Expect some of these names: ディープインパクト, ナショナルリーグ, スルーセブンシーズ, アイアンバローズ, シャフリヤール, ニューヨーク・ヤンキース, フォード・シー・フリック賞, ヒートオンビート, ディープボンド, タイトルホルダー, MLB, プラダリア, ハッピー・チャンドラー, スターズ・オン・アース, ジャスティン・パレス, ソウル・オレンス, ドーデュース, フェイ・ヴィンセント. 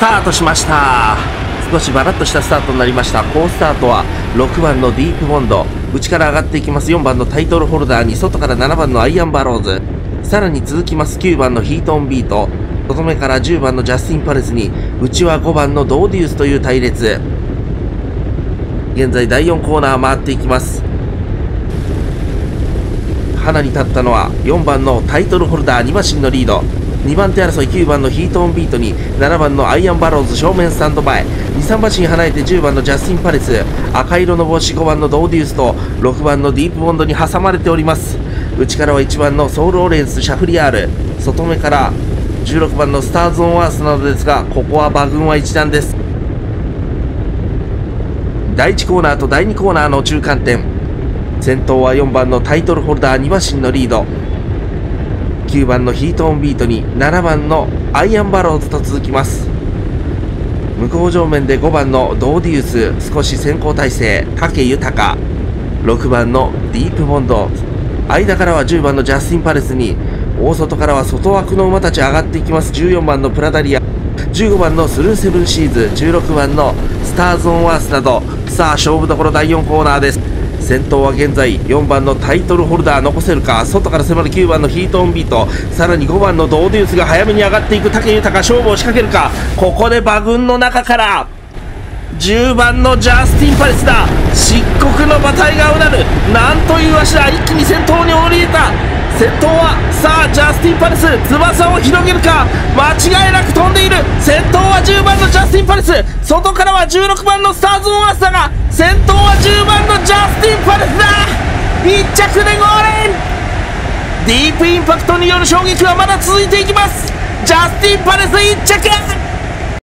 タートしました。少しバラッとしたスタートになりました。好スタートは6番のディープボンド、内から上がっていきます。4番のタイトルホルダーに外から7番のアイアンバローズ、さらに続きます9番のヒートオンビート、外目から10番のジャスティン・パレスに内は5番のドーデュースという隊列。現在第4コーナー回っていきます。花に立ったのは4番のタイトルホルダー、2馬身のリード。2番手争い9番のヒートオンビートに7番のアイアンバローズ、正面スタンド前。2、3馬身離れて10番のジャスティン・パレス、赤色の帽子5番のドーデュースと6番のディープボンドに挟まれております。内からは1番のソウル・オレンス、シャフリヤール、外目から16番のスターズ・オン・アースなどですが、ここは馬群は一段です。第1コーナーと第2コーナーの中間点、先頭は4番のタイトルホルダー、2馬身のリード。9番のヒートオンビートに7番のアイアンバローズと続きます。向こう上面で5番のドーデュース、少し先行体制武豊、6番のディープボンド、間からは10番のジャスティン・パレスに大外からは外枠の馬たち上がっていきます。14番のプラダリア、15番のスルーセブンシーズ、16番のスターズ・オン・アースなど、さあ勝負どころ第4コーナーです。先頭は現在4番のタイトルホルダー、残せるか。外から迫る9番のヒートオンビート、さらに5番のドーデュースが早めに上がっていく。武豊、勝負を仕掛けるか。ここで馬群の中から10番のジャスティン・パレスだ。漆黒の馬体がうなる、なんという足だ。一気に先頭に降りれた。先頭はさあジャスティン・パレス、翼を広げるか。間違いなく飛んでいる。先頭は10番のジャスティン・パレス、外からは16番のスターズ・オン・アースだが、先頭は10番のジャスティン・パレスだ。1着でゴールイン。ディープインパクトによる衝撃はまだ続いていきます。ジャスティン・パレス1着。